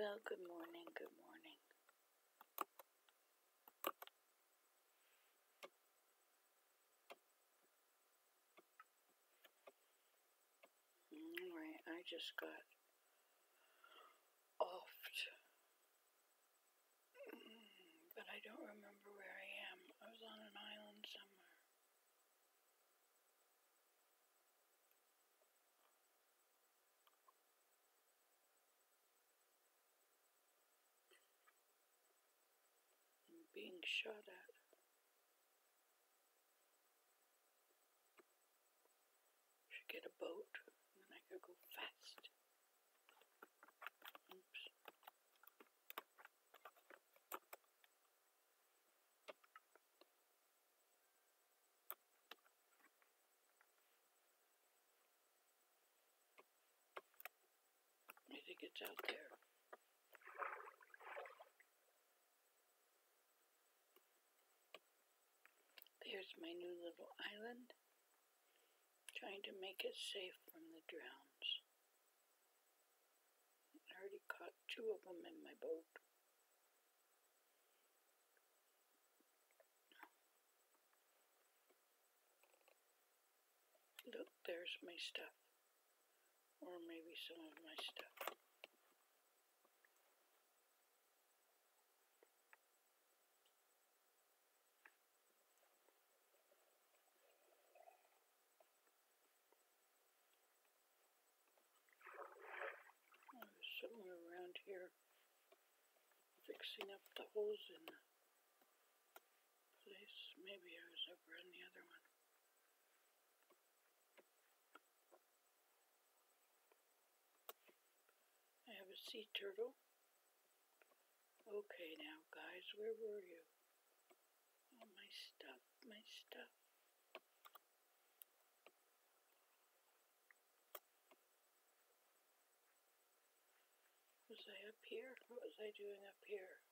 Well, good morning, good morning. Alright, I just got offed. But I don't remember where I am. I was on an island somewhere. Being shot at. Should get a boat, and then I could go fast. Oops. I think it's out there. Here's my new little island, trying to make it safe from the drowns. I already caught two of them in my boat. Look, there's my stuff, or maybe some of my stuff. Somewhere around here, fixing up the holes in the place. Maybe I was over on the other one. I have a sea turtle. Okay now guys, where were you? Oh, my stuff, my stuff. Was I up here? What was I doing up here?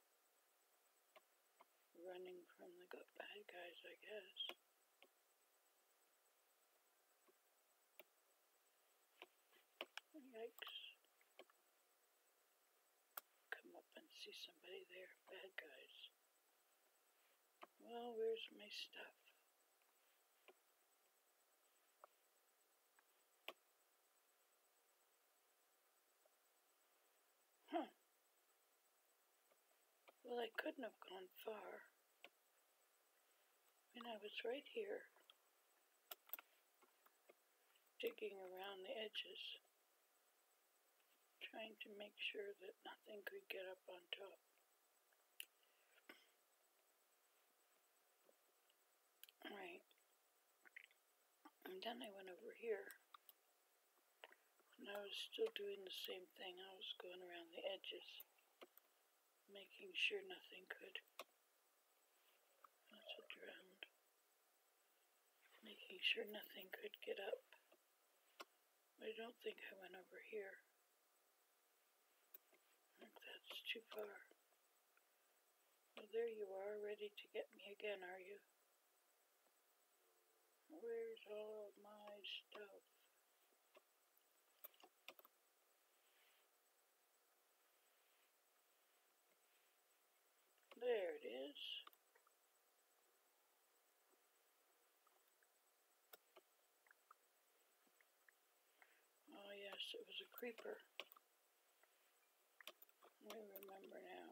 Running from the bad guys, I guess. Yikes. Come up and see somebody there. Bad guys. Well, where's my stuff? Well, I couldn't have gone far. I mean, I was right here, digging around the edges, trying to make sure that nothing could get up on top. All right. And then I went over here, and I was still doing the same thing. I was going around the edges, making sure nothing could. That's a drowned. Making sure nothing could get up. I don't think I went over here. I think that's too far. Well, there you are, ready to get me again, are you? Where's all my stuff? There it is. Oh yes, it was a creeper. I remember now.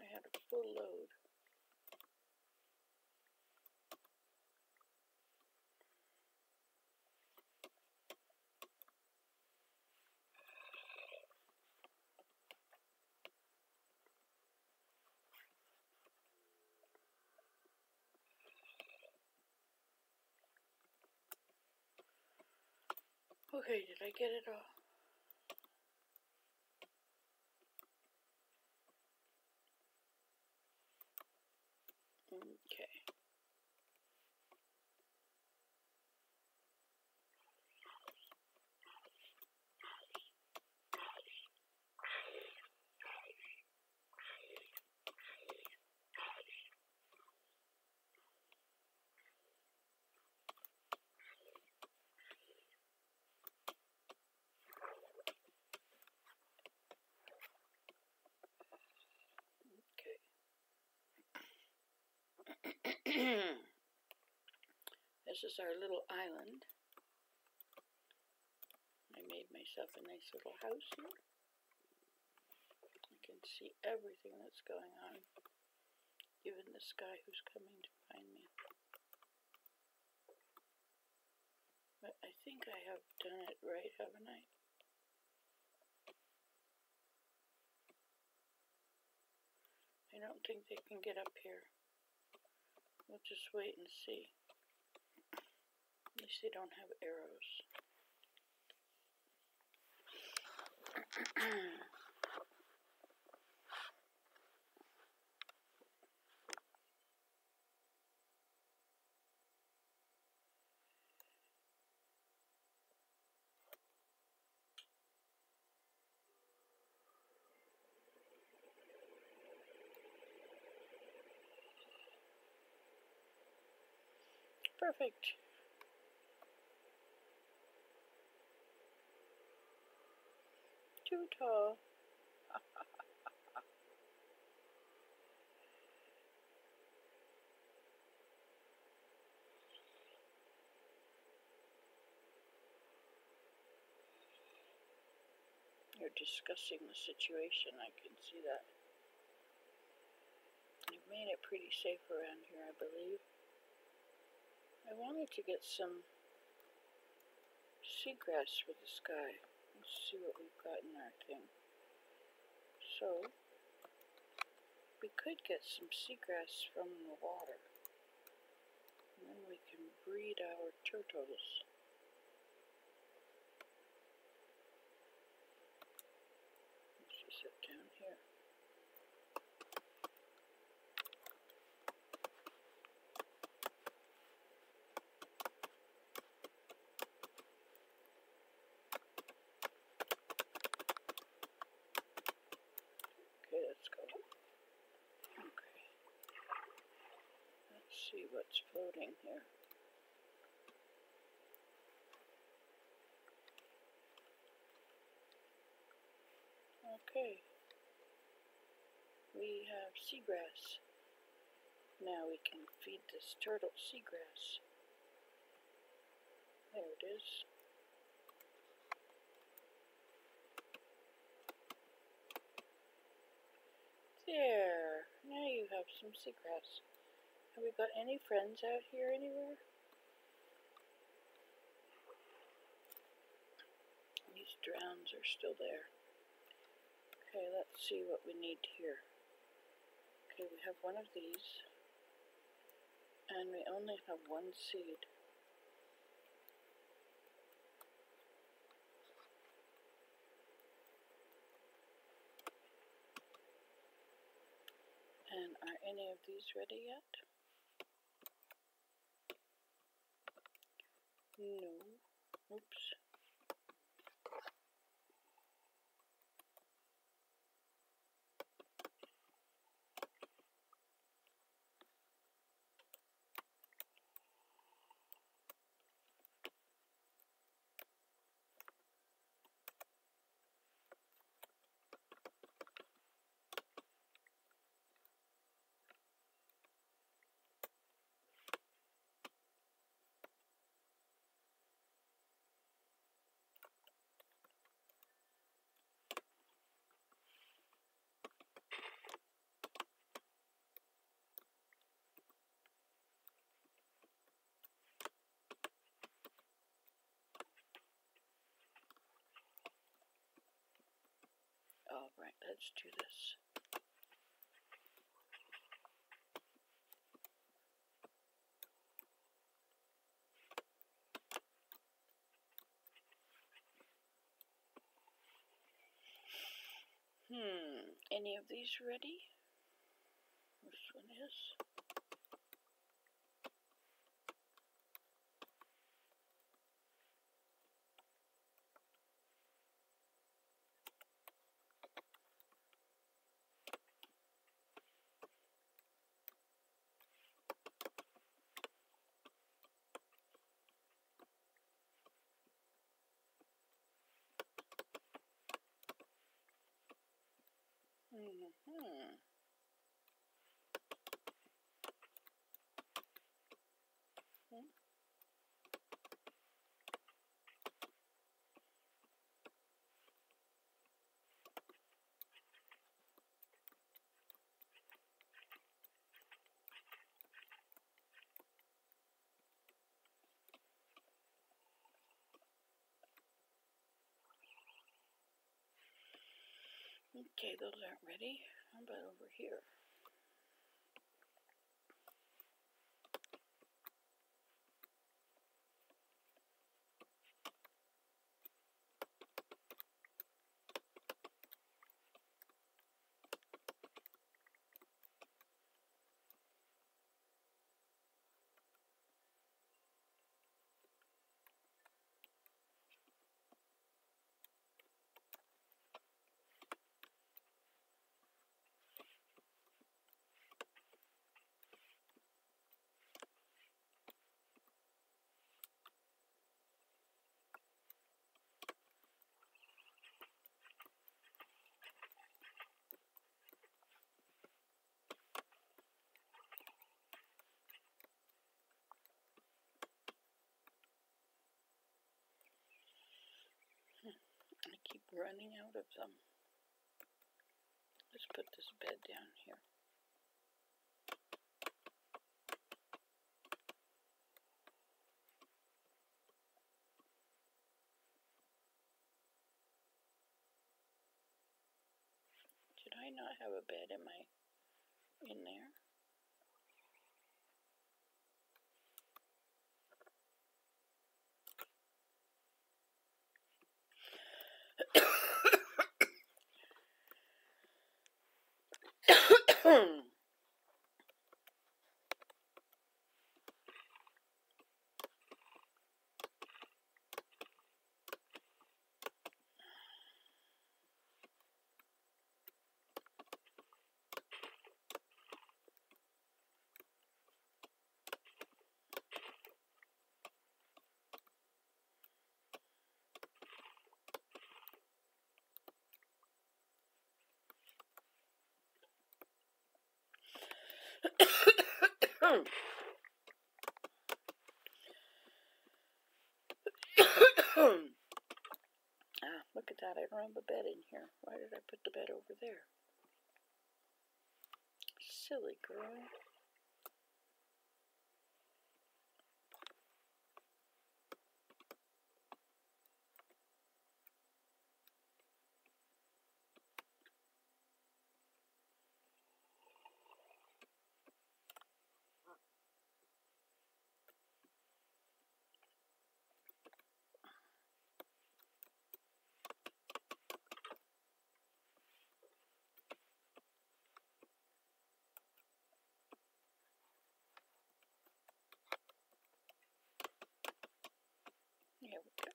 I had a full load. Okay, did I get it all? Okay. This is our little island. I made myself a nice little house here. I can see everything that's going on, even this guy who's coming to find me. But I think I have done it right, haven't I? I don't think they can get up here. We'll just wait and see. At least they don't have arrows. Perfect. Too tall. You're discussing the situation, I can see that. You've made it pretty safe around here, I believe. I wanted to get some seagrass for this guy. Let's see what we've got in our thing. So, we could get some seagrass from the water. And then we can breed our turtles. Let's just sit down here. See what's floating here. Okay, we have seagrass. Now we can feed this turtle seagrass. There it is. There, now you have some seagrass. Have we got any friends out here anywhere? These drowns are still there. Okay, let's see what we need here. Okay, we have one of these. And we only have one seed. And are any of these ready yet? No. Oops. Alright, let's do this. Any of these ready? This one is. Okay, those aren't ready. How about over here? I keep running out of them. Let's put this bed down here. Should I not have a bed in my in there? Look at that, I don't have a bed in here. Why did I put the bed over there? Silly girl. Here we go.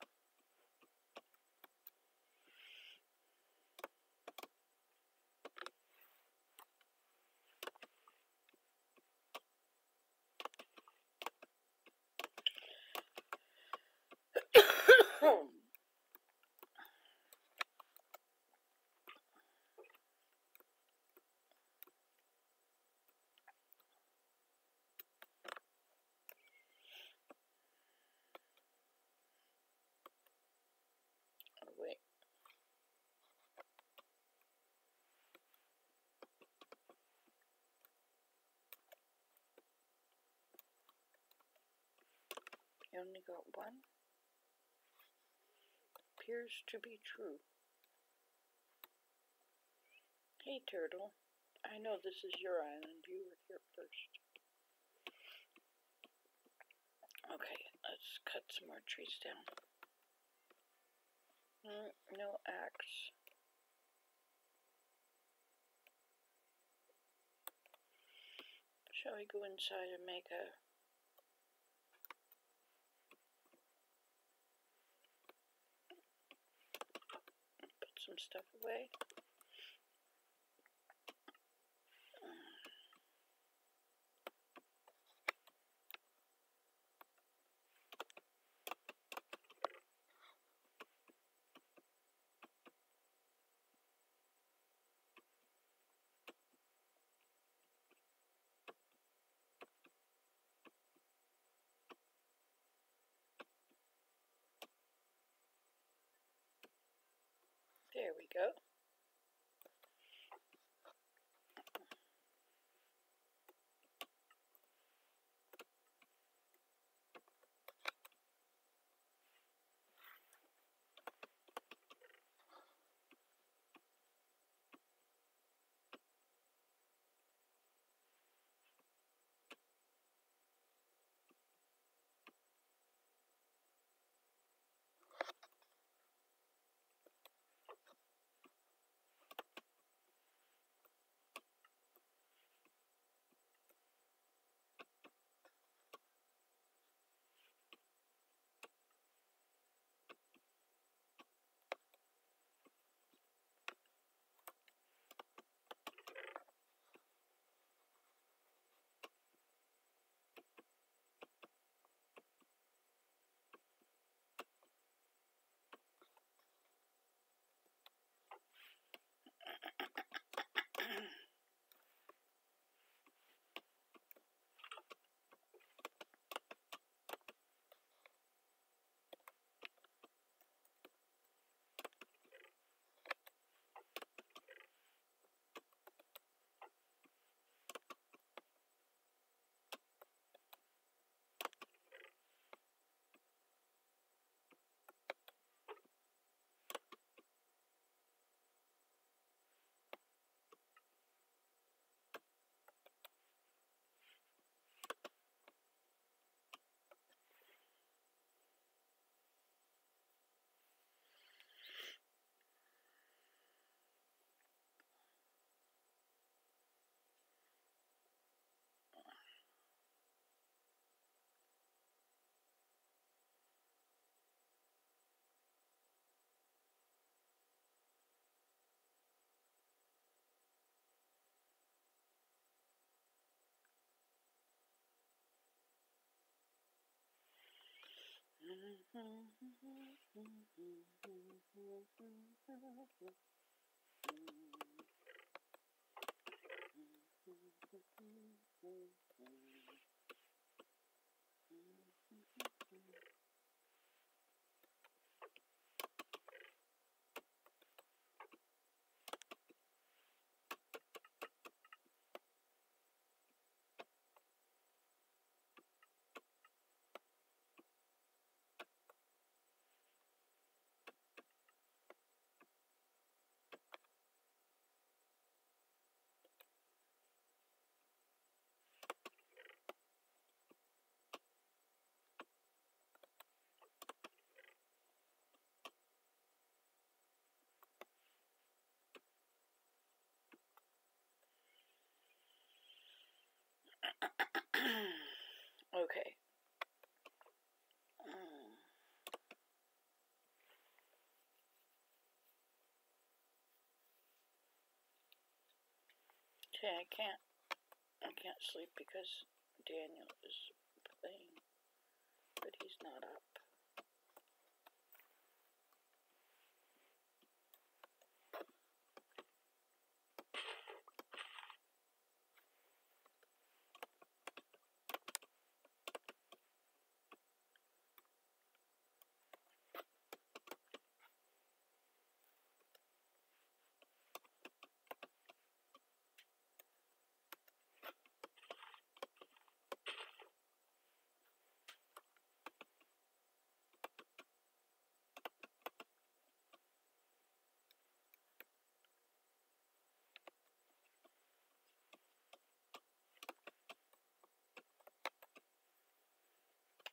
You only got one? Appears to be true. Hey, turtle. I know this is your island. You were here first. Okay, let's cut some more trees down. No axe. Shall I go inside and make a... some stuff away. There we go. Okay. Okay, I can't sleep because Daniel is playing, but he's not up.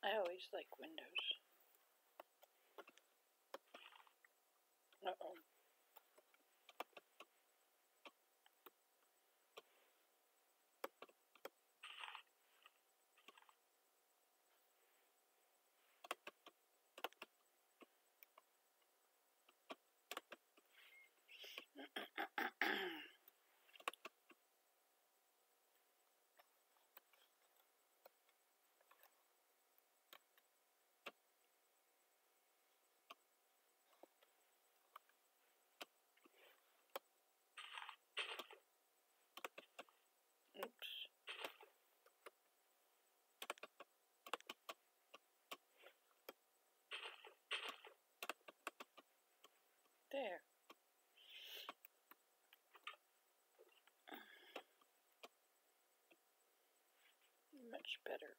I always like windows. Uh-oh. Oops. There. Much better.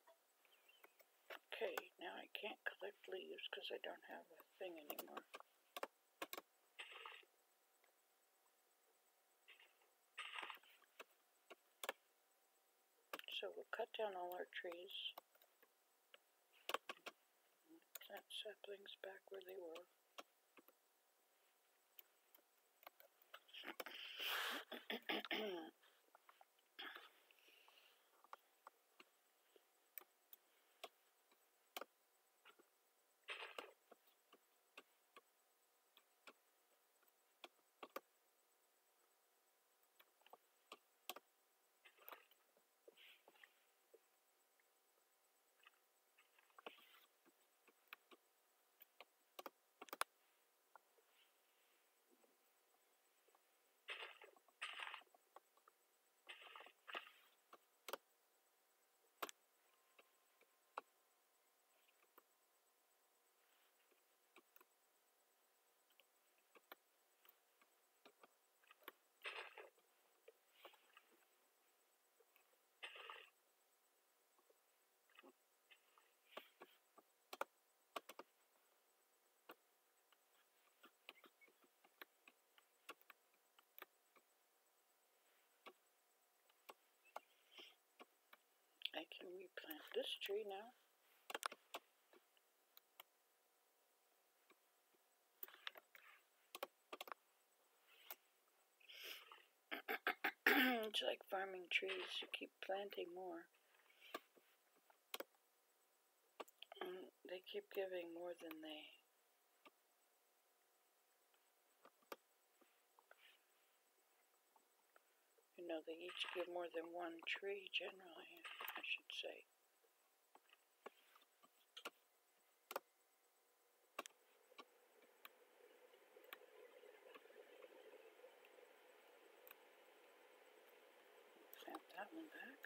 Okay, now I can't collect leaves because I don't have a thing anymore. So we'll cut down all our trees, plant saplings back where they were. I can replant this tree now. It's like farming trees, you keep planting more. And they keep giving more than they they each give more than one tree generally, I should say. one back.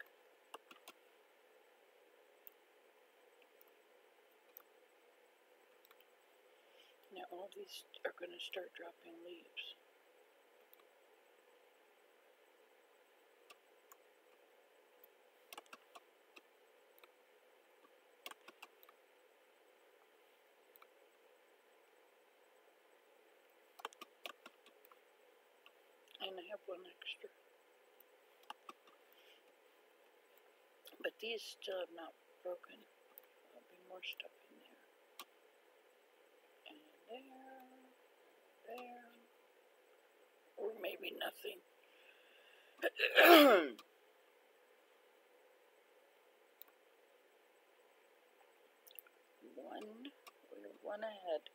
Now all these are going to start dropping leaves. And I have one extra. But these still have not broken. There'll be more stuff in there. And there. There. Or maybe nothing. One. We're one ahead.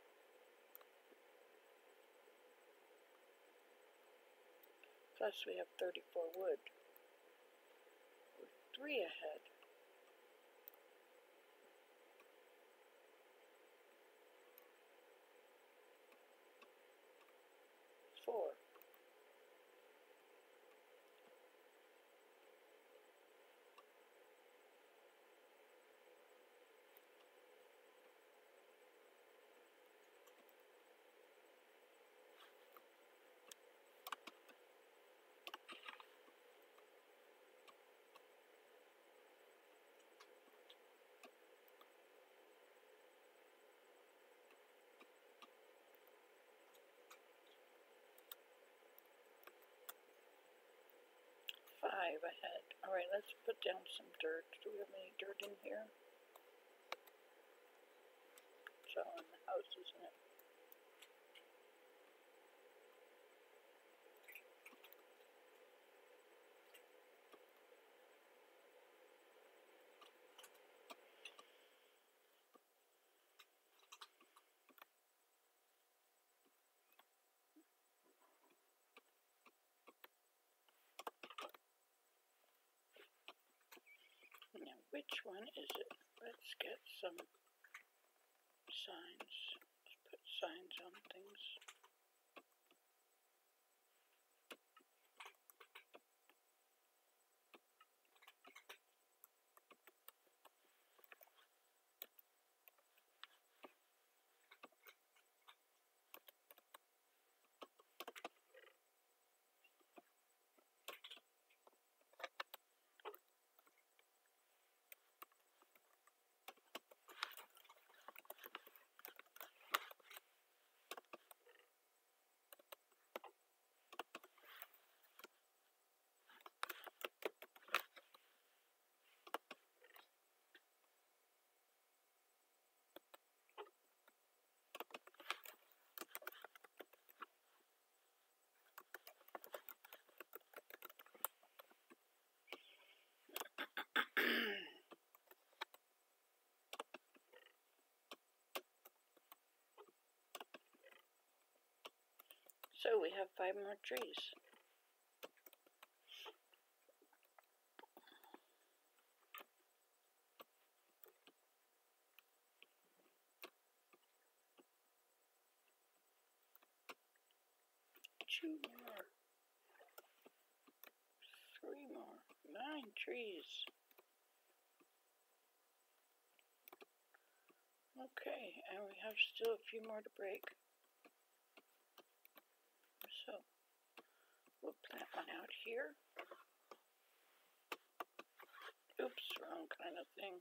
Plus we have 34 wood. We're 3 ahead. Four. Five ahead. Alright, let's put down some dirt. Do we have any dirt in here? It's all in the house, isn't it? Which one is it? Let's get some signs. Let's put signs on things. So we have 5 more trees. Two more. 3 more. 9 trees. Okay, and we have still a few more to break. So we'll plant one out here. Oops, wrong kind of thing.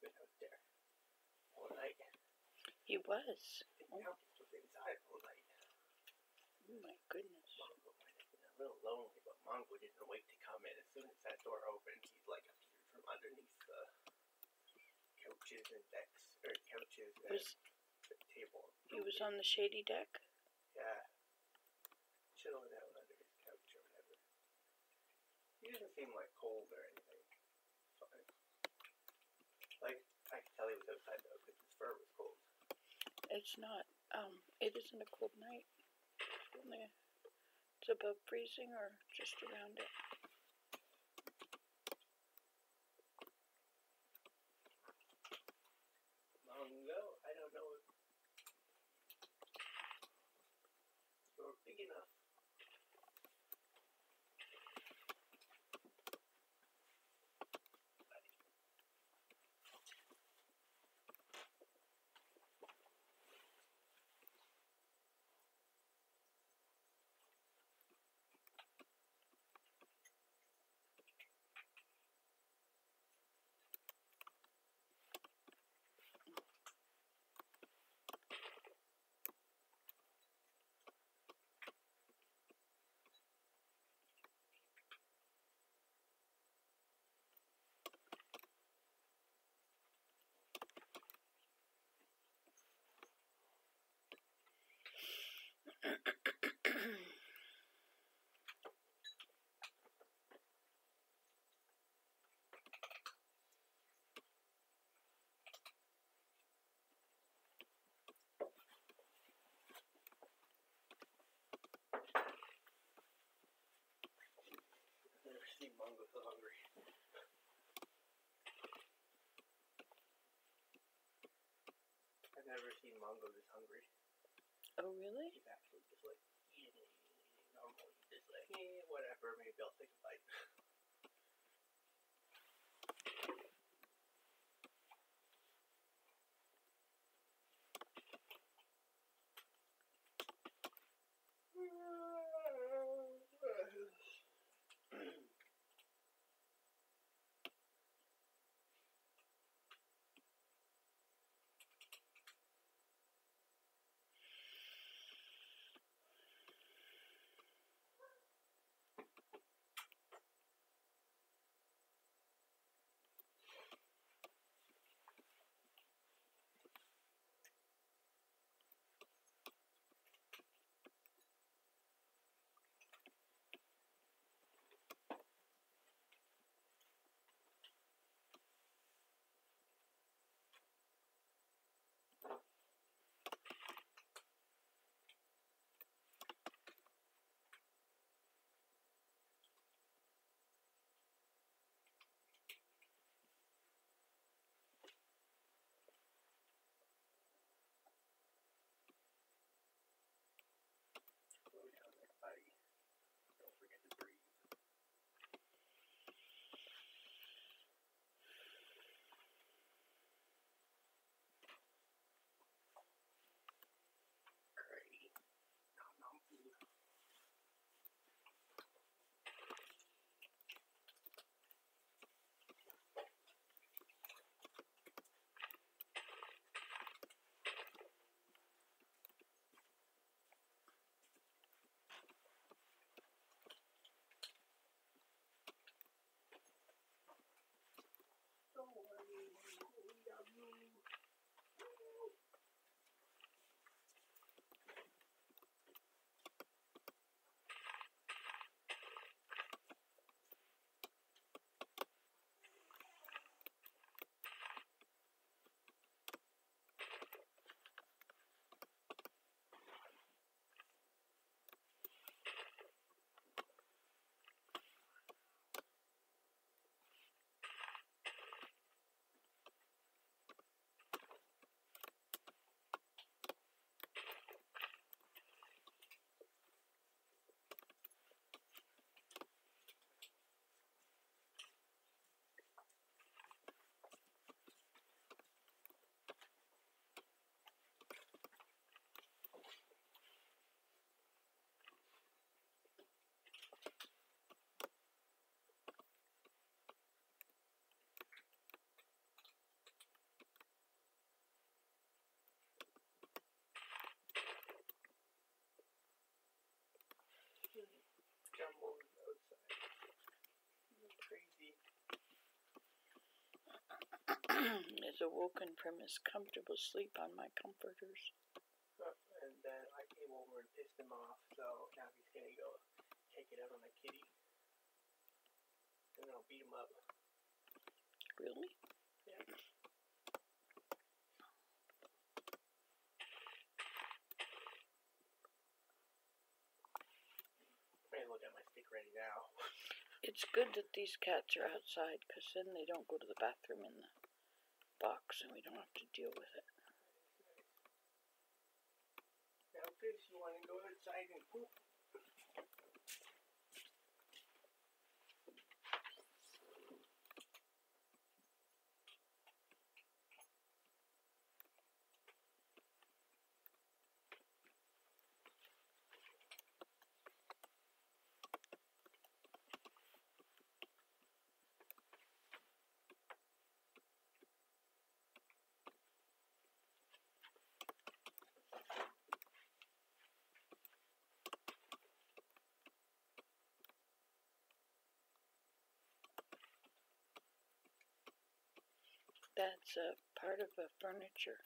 been out there all night. He was. And now he's just inside all night. Oh my goodness. Mongo might have been a little lonely, but Mongo didn't wait to come in. As soon as that door opened, he like appeared from underneath the couches and decks, or couches and the table. He was on the shady deck? Yeah. Chilling out under his couch or whatever. He doesn't seem like cold or anything. Fine. Like, I could tell he was outside though because his fur was cold. It's not. It isn't a cold night. It's only, it's above freezing or just around it. Mongo, I don't know if you're big enough. I've never seen Mongo so hungry. I've never seen Mongo this hungry. Oh, really? He's actually just like, normally just like, whatever, maybe I'll take a bite. Down there, buddy. Don't forget to breathe. Great. Nom nom food. is awoken from his comfortable sleep on my comforters. And then I came over and pissed him off, so now he's gonna go take it out on the kitty. And I'll beat him up. Really? Yeah. I look at my stick ready now. It's good that these cats are outside, because then they don't go to the bathroom in the box and we don't have to deal with it. Now, Fish, you want to go outside and poop? That's a part of the furniture.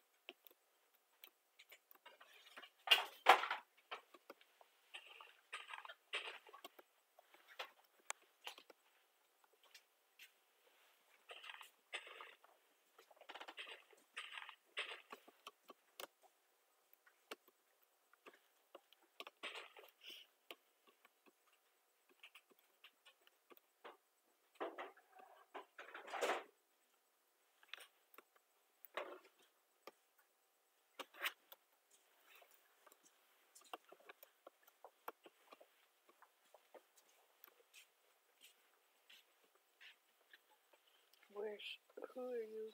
Where's, who are you?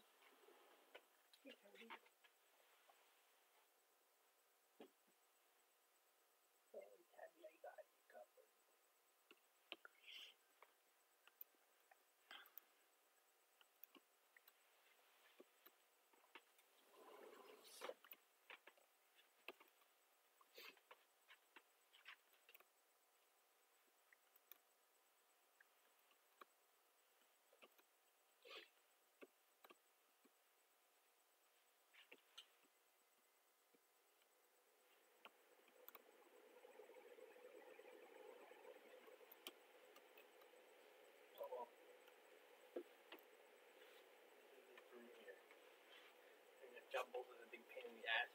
Jumbled is a big pain in the ass.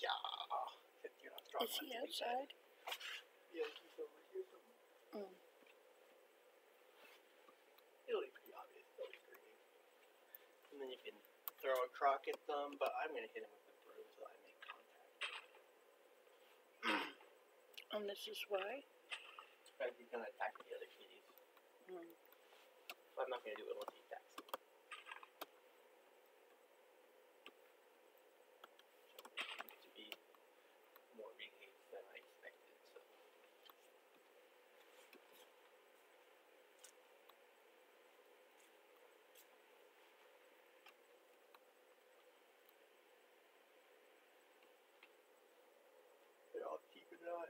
Yeah. Is he outside? Yeah, he's over here somewhere. Mm. It'll be pretty obvious. It'll be pretty. And then you can throw a crock at them, but I'm going to hit him with the broom so I make contact. And this is why? Because he's going to attack the other kitties. Mm. So I'm not going to do it unless he attacks them. I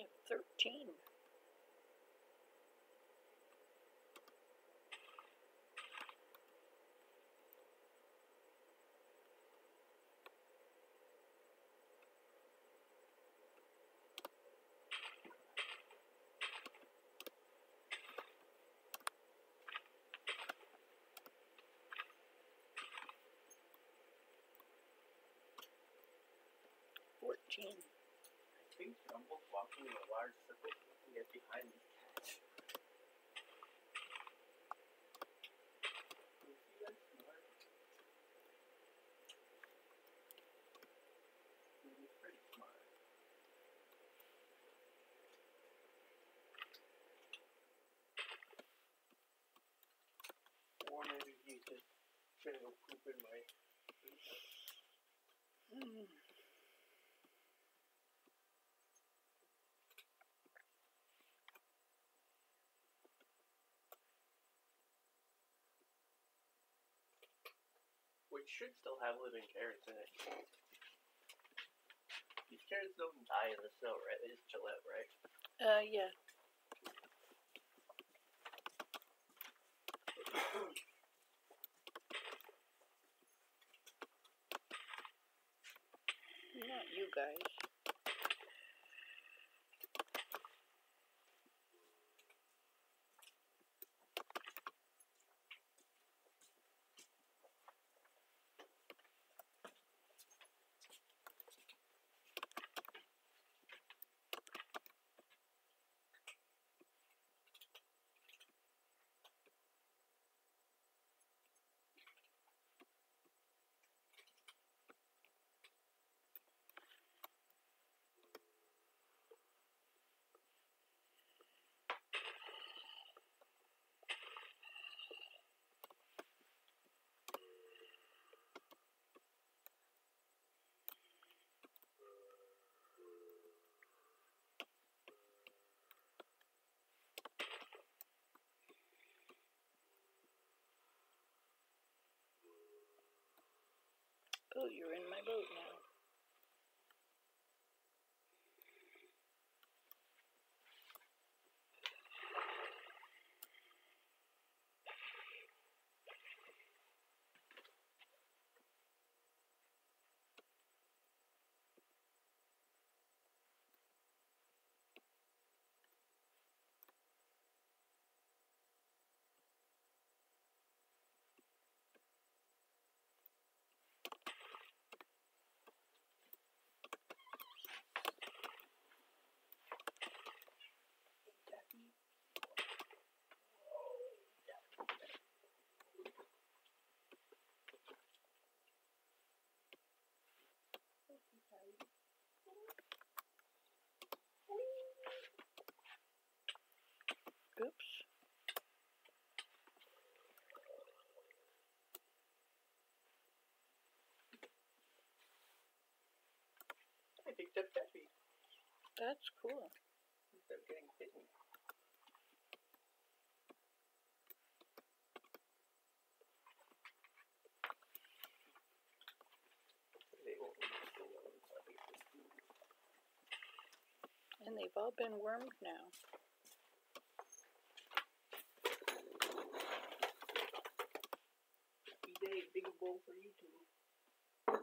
have 13. I think Jumbo's walking in a large circle so he can get behind these cats. You see that? He's pretty smart. open my... Which should still have living carrots in it. These carrots don't die in the snow, right? They just chill out, right? Yeah. Not you guys. Oh, you're in my boat now. Oops. I picked up Daffy. That's cool. Instead of getting bitten. And they've all been wormed now. Big bowl for you two.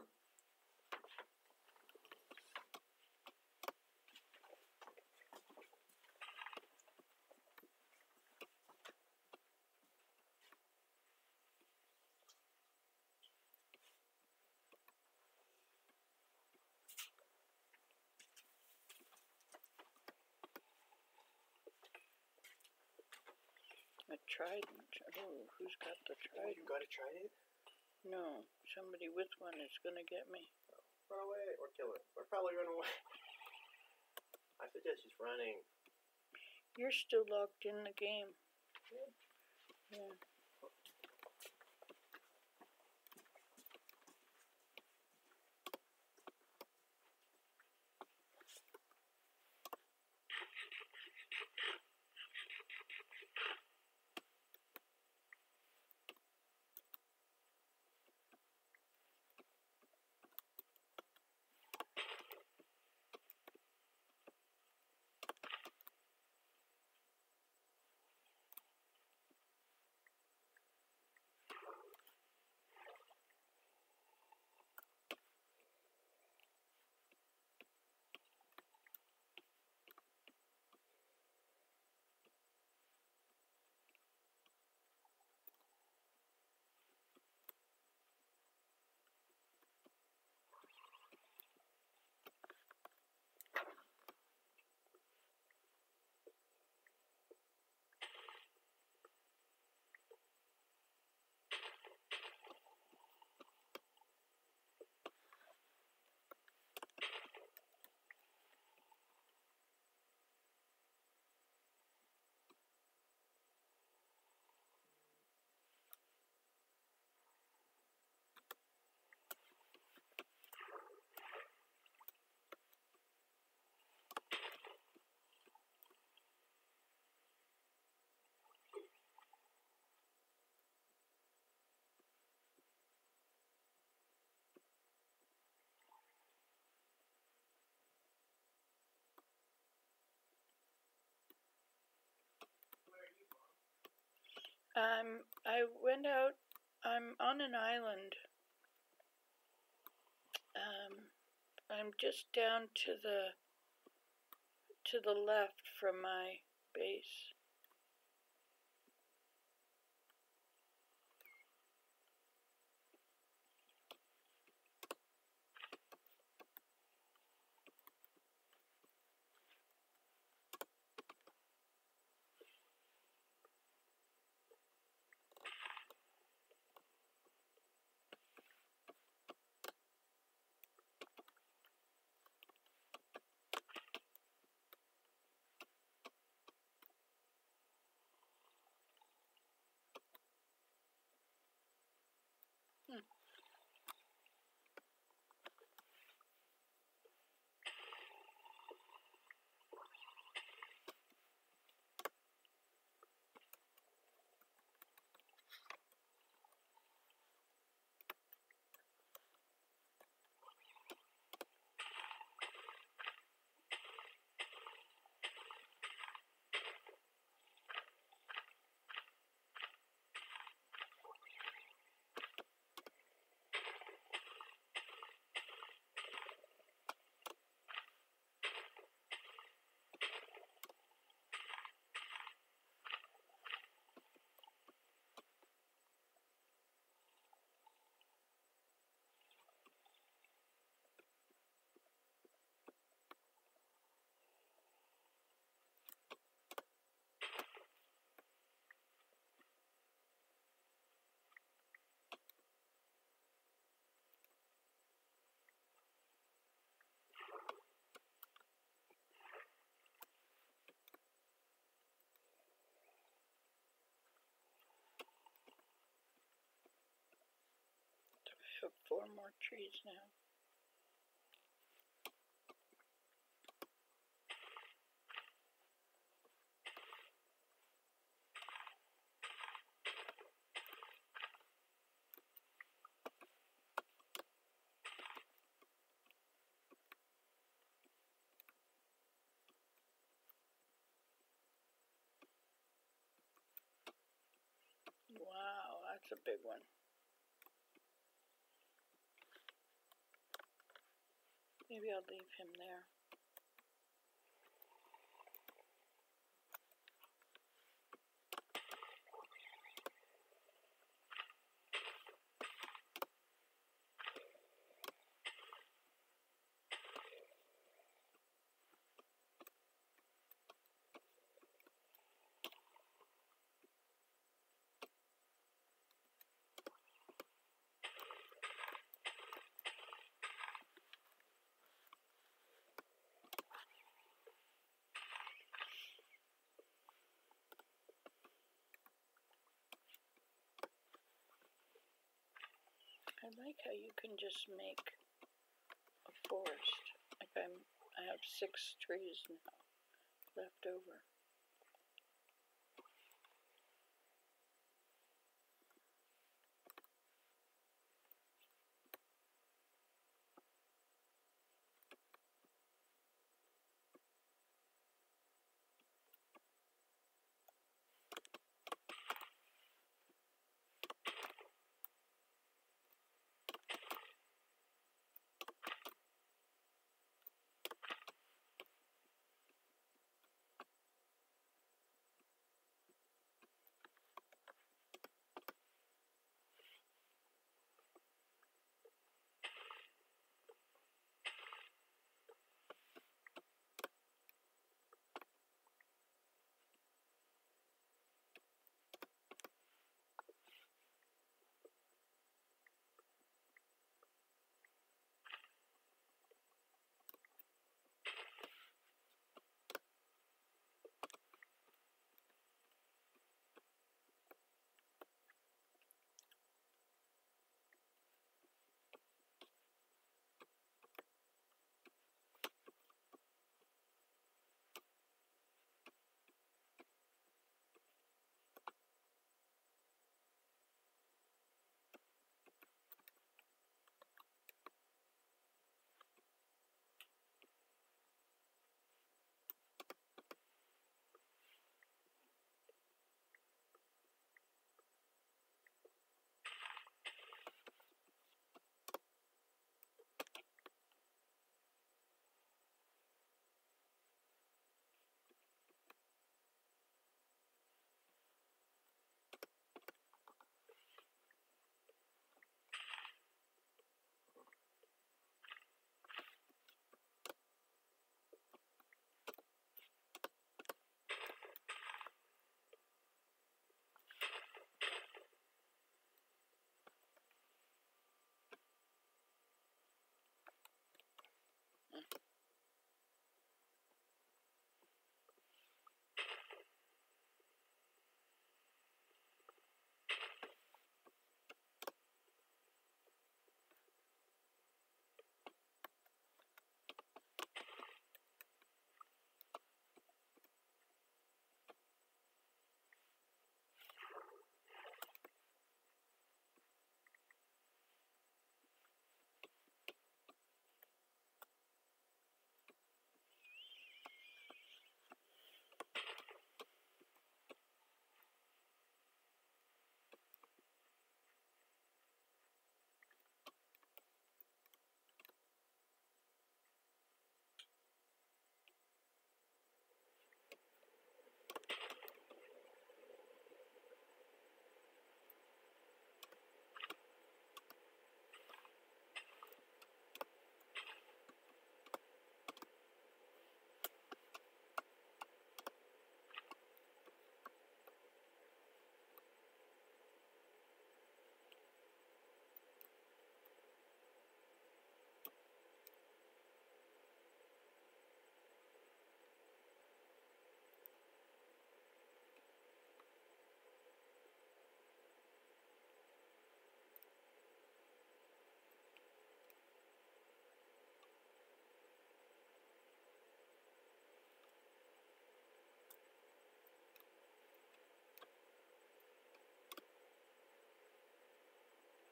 A trident. Oh, who's got the trident? You got a trident? No, somebody with one is gonna get me. Run away or kill it. Or probably run away. I suggest just running. You're still locked in the game. Yeah. Yeah. I went out, I'm on an island. I'm just down to the left from my base. I have 4 more trees now. Wow, that's a big one. Maybe I'll leave him there. I like how you can just make a forest. Like I have 6 trees now left over.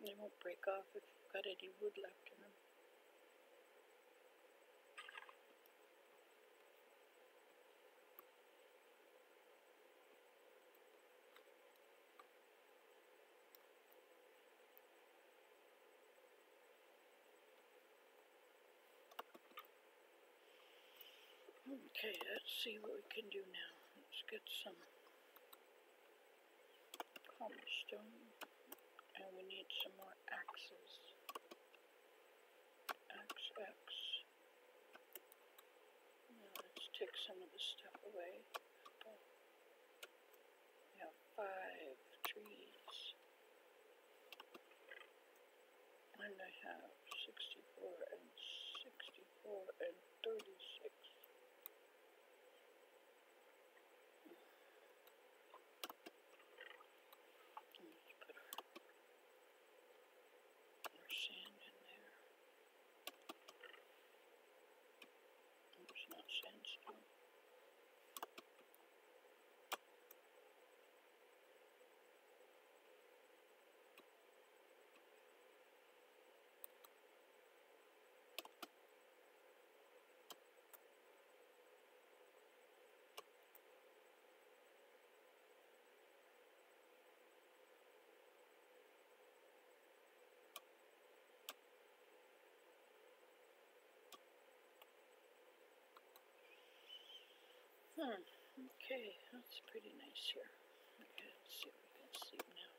They won't break off if you've got any wood left in them. Okay, let's see what we can do now. Let's get some cobblestone, and we need some more axes. Axe. Now let's take some of this stuff away. We have 5 trees, and I have 64 and 64 and 36. Sandstone. Okay, that's pretty nice here. Okay, let's see if we can sleep now.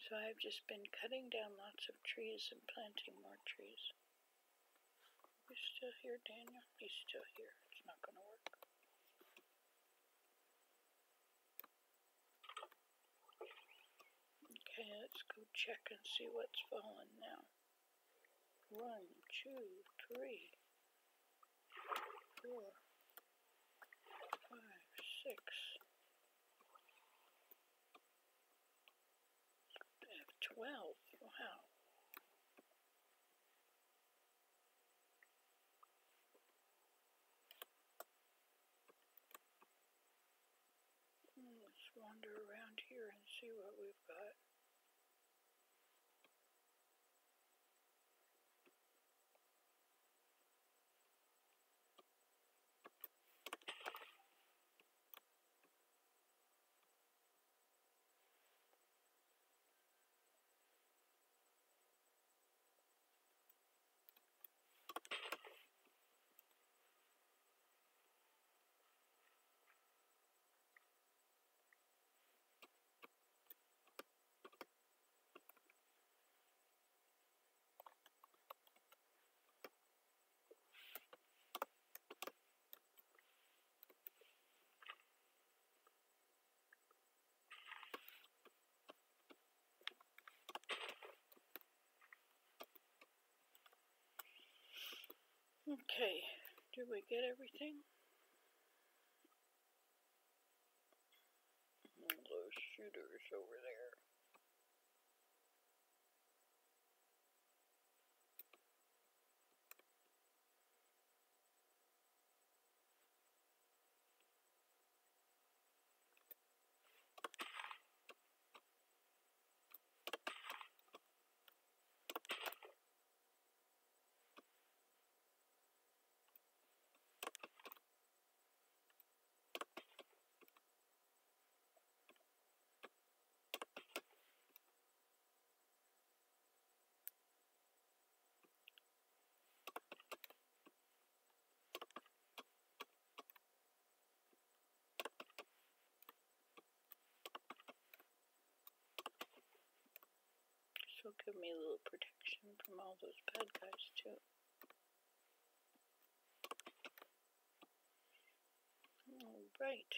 So I've just been cutting down lots of trees and planting more trees. Are we still here, Daniel? He's still here. It's not going to work. Okay, let's go check and see what's fallen now. 1, 2, 3, 4, 5, 6. I have 12. Wow. Let's wander around here and see what we've got. Okay, do we get everything? Those shooters over there. Will give me a little protection from all those bad guys too. Alright.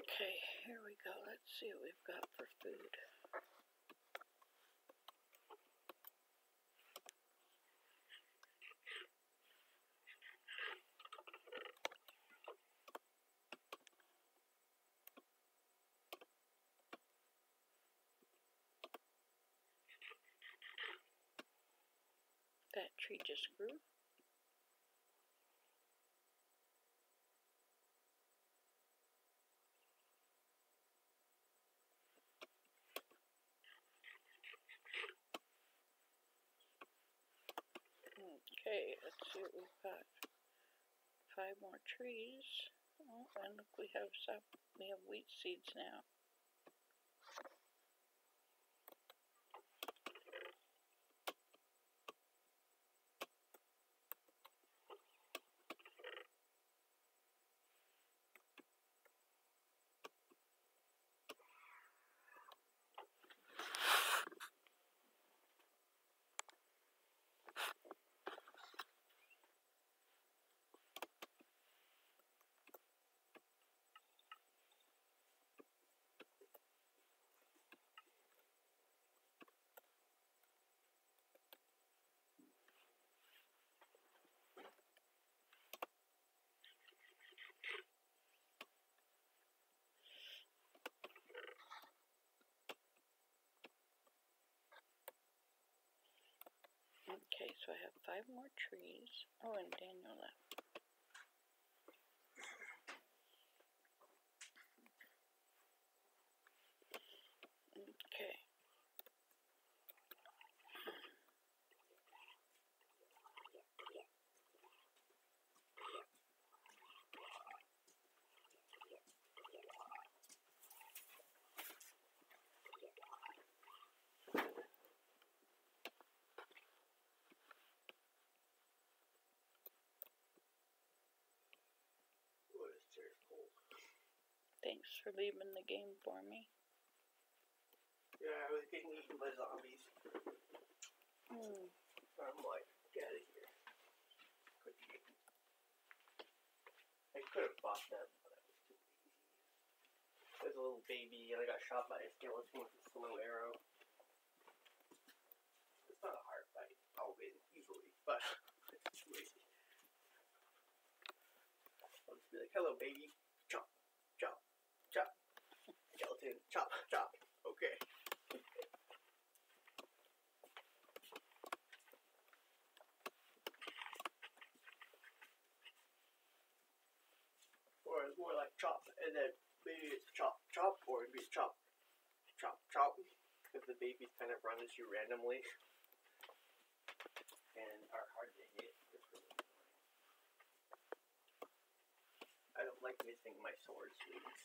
Okay, here we go. Let's see what we've got for food. That tree just grew. Okay, let's see what we've got. 5 more trees. Oh, and look, we have wheat seeds now. Okay, so I have 5 more trees. Oh, and Daniel left. Okay. Thanks for leaving the game for me. Yeah, I was getting eaten by zombies. Mm. I'm like, get out of here. I could have bought them, but I was too lazy. There's a little baby, and I got shot by a skeleton with a slow arrow. It's not a hard fight. I'll win easily, but it's too lazy. I'll just be like, hello, baby. Chop, chop, chop. Gelatin, chop, chop. Okay. Or it's more like chop, and then maybe it's chop, chop, or it'd be chop, chop, chop. Because the babies kind of run at you randomly and are hard to hit. I don't like missing my sword swings.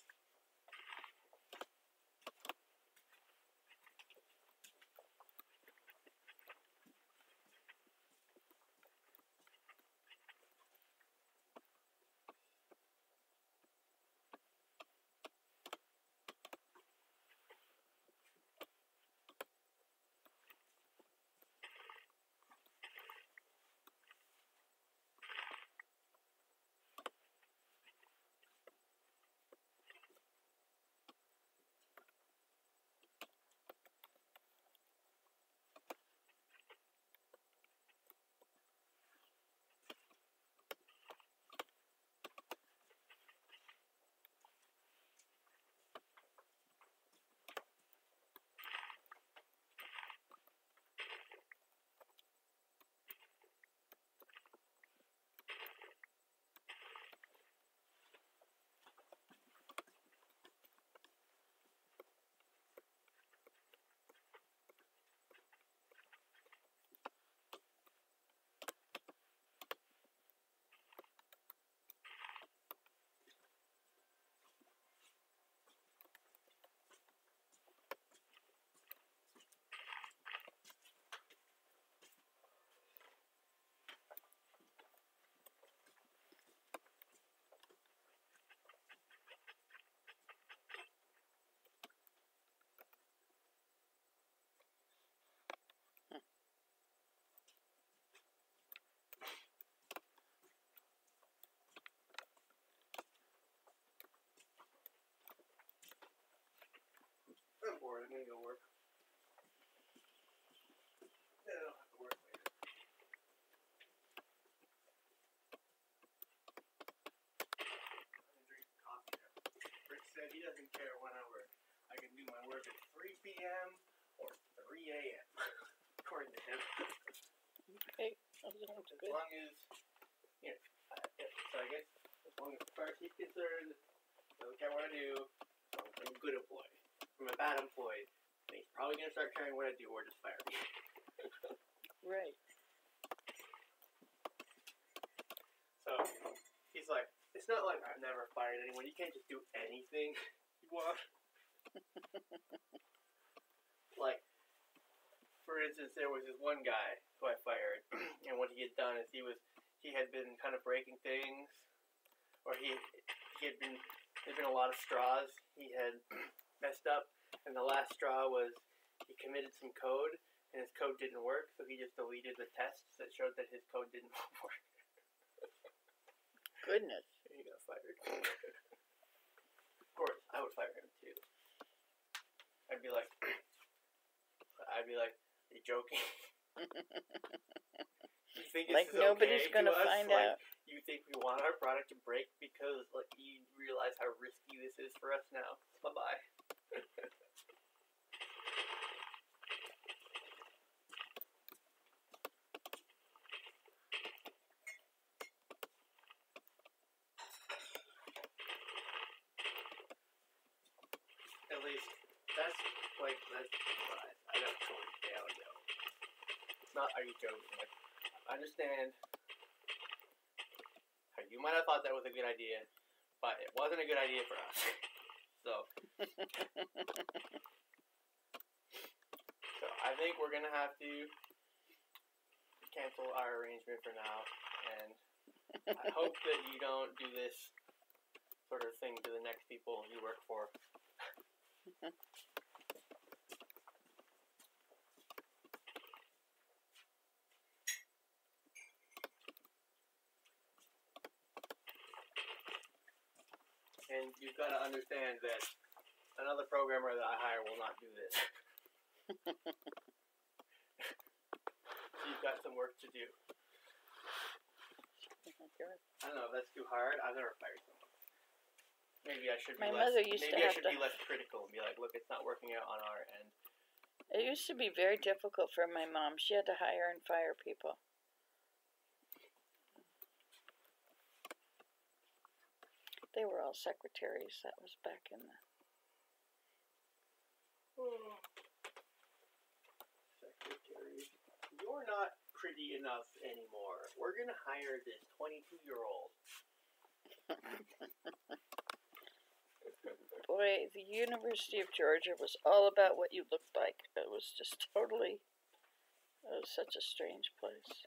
ain't gonna work. Yeah, I don't have to work later. I can drink coffee now. Rich said he doesn't care when I work. I can do my work at 3 p.m. or 3 a.m. according to him. Okay, I'm just going to bed. As long as, you know, so I guess as long as the person's concerned, doesn't care what I do, so I'm a good employee. I'm a bad employee, and he's probably going to start caring what I do or just fire me. Right. So, he's like, it's not like I've never fired anyone. You can't just do anything you want. Like, for instance, there was this one guy who I fired, and what he had done is he had been kind of breaking things, or he had been, there'd been a lot of straws. He had messed up, and the last straw was he committed some code, and his code didn't work, so he just deleted the tests that showed that his code didn't work. Goodness. And he got fired. Of course, I would fire him too. I'd be like, are you joking? You think it's like okay nobody's gonna to find out? Like, you think we want our product to break because like you realize how risky this is for us now? Bye bye. At least that's what I don't totally say out loud. It's not are you joking? Like, I understand how you might have thought that was a good idea, but it wasn't a good idea for us. So I think we're gonna have to cancel our arrangement for now, and I hope that you don't do this sort of thing to the next people you work for. And you've got to understand that another programmer that I hire will not do this. So you've got some work to do. I don't know if that's too hard. I've never fired someone. Maybe I should be less critical and be like, look, it's not working out on our end. It used to be very difficult for my mom. She had to hire and fire people. They were all secretaries. That was back in the... Oh. Secretaries. You're not pretty enough anymore. We're going to hire this 22-year-old. Boy, the University of Georgia was all about what you looked like. It was just totally... It was such a strange place.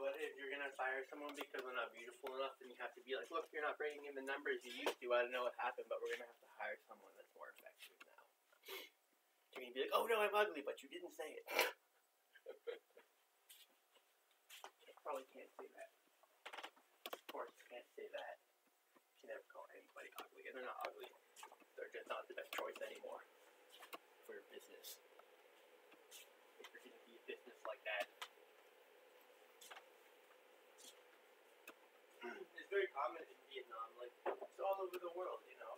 But if you're going to fire someone because they're not beautiful enough, then you have to be like, look, you're not bringing in the numbers you used to. I don't know what happened, but we're going to have to hire someone that's more effective now. You're going to be like, oh, no, I'm ugly, but you didn't say it. Probably can't say that. Of course, you can't say that. You can never call anybody ugly, and they're not ugly. They're just not the best choice anymore for your business. If you're going to be a business like that. It's very common in Vietnam, like, it's all over the world, you know.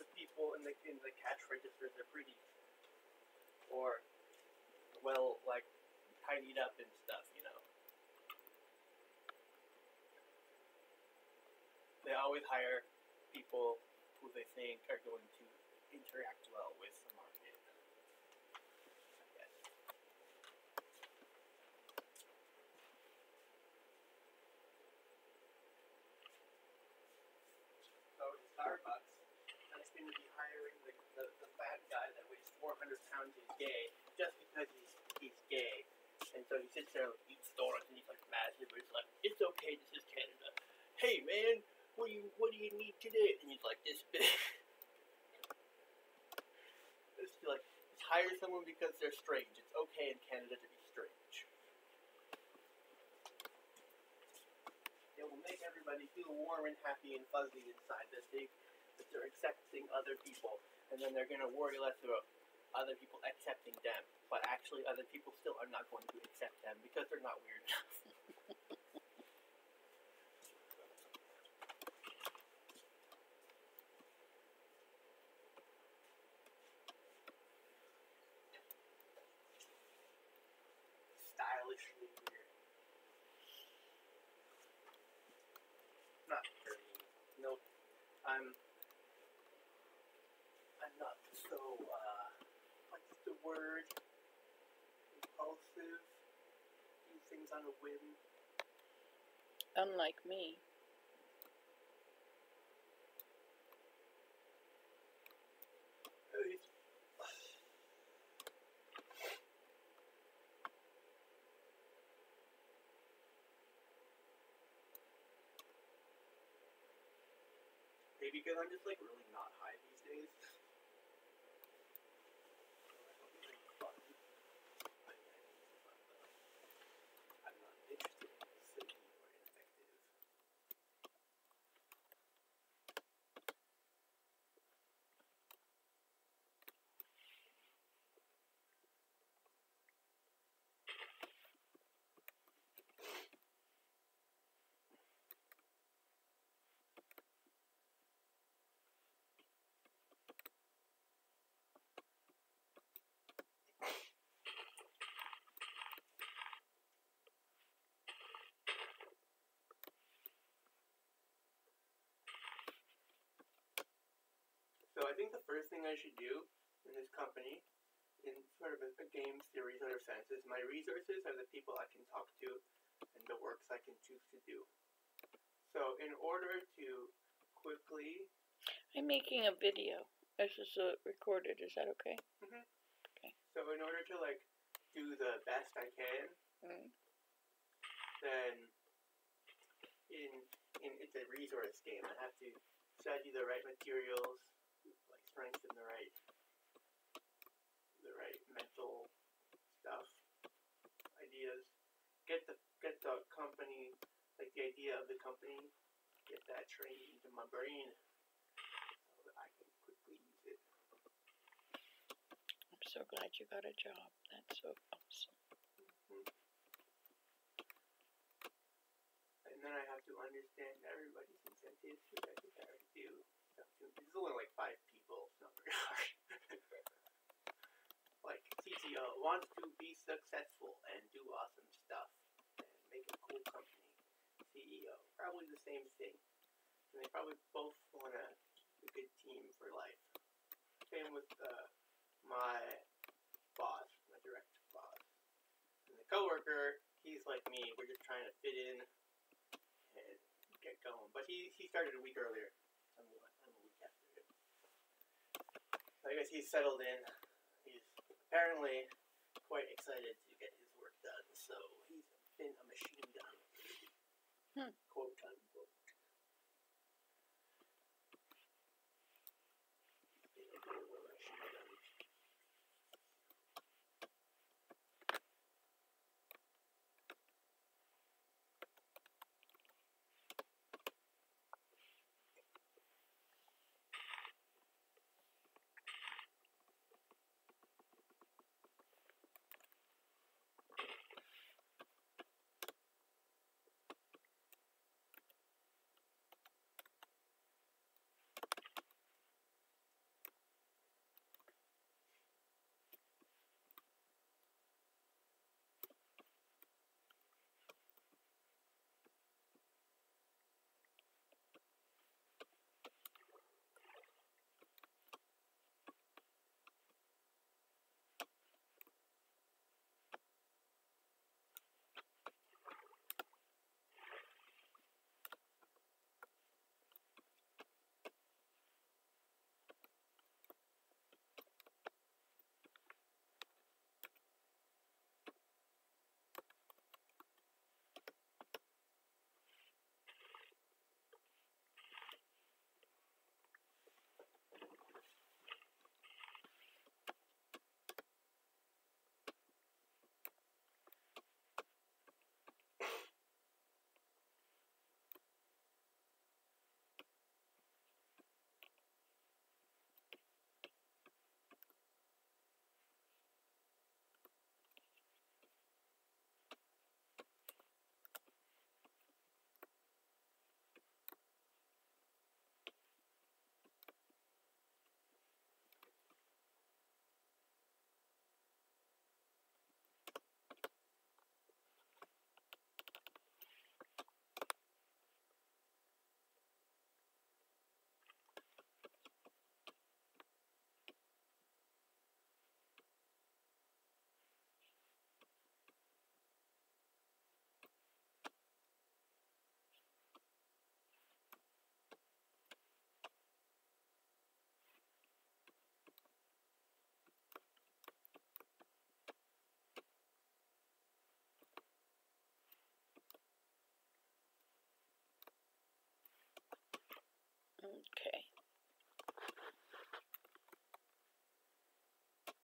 The people in the cash registers are pretty. Or, well, like, tidied up and stuff, you know. They always hire people who they think are going to interact well with the market. Starbucks, and it's going to be hiring the fat guy that weighs 400 pounds who's gay, just because he's gay. And so he sits there and eats donuts and he's like massive, but he's like, it's okay, this is Canada. you need today? And he's like this big. Just be like, just hire someone because they're strange. It's okay in Canada to be strange. It will make everybody feel warm and happy and fuzzy inside that they're accepting other people. And then they're going to worry less about other people accepting them. But actually, other people still are not going to accept them because they're not weird enough. Stylishly weird. Not very. Nope. I'm not so, what's the word? Impulsive. Do things on a whim. Unlike me. Maybe because I'm just like really not high these days. I'm not interested in silly or ineffective. So I think the first thing I should do in this company, in sort of a game theory sort of sense, is my resources are the people I can talk to and the works I can choose to do. So in order to quickly... I'm making a video. This is recorded. Is that okay? Mm-hmm. Okay. So in order to like do the best I can, then it's a resource game. I have to study the right materials, strength and the right mental stuff, ideas. Get the company, like the idea of the company, get that trained into my brain so that I can quickly use it. I'm so glad you got a job. That's so awesome. And then I have to understand everybody's incentives, which I think I already do. This is only like 5 people, it's not very hard. Like, CTO wants to be successful and do awesome stuff and make a cool company. CEO, probably the same thing. And they probably both want a good team for life. Same with my boss, my direct boss. And the coworker, he's like me, we're just trying to fit in and get going. But he started a week earlier. I guess he's settled in. He's apparently quite excited to get his work done, so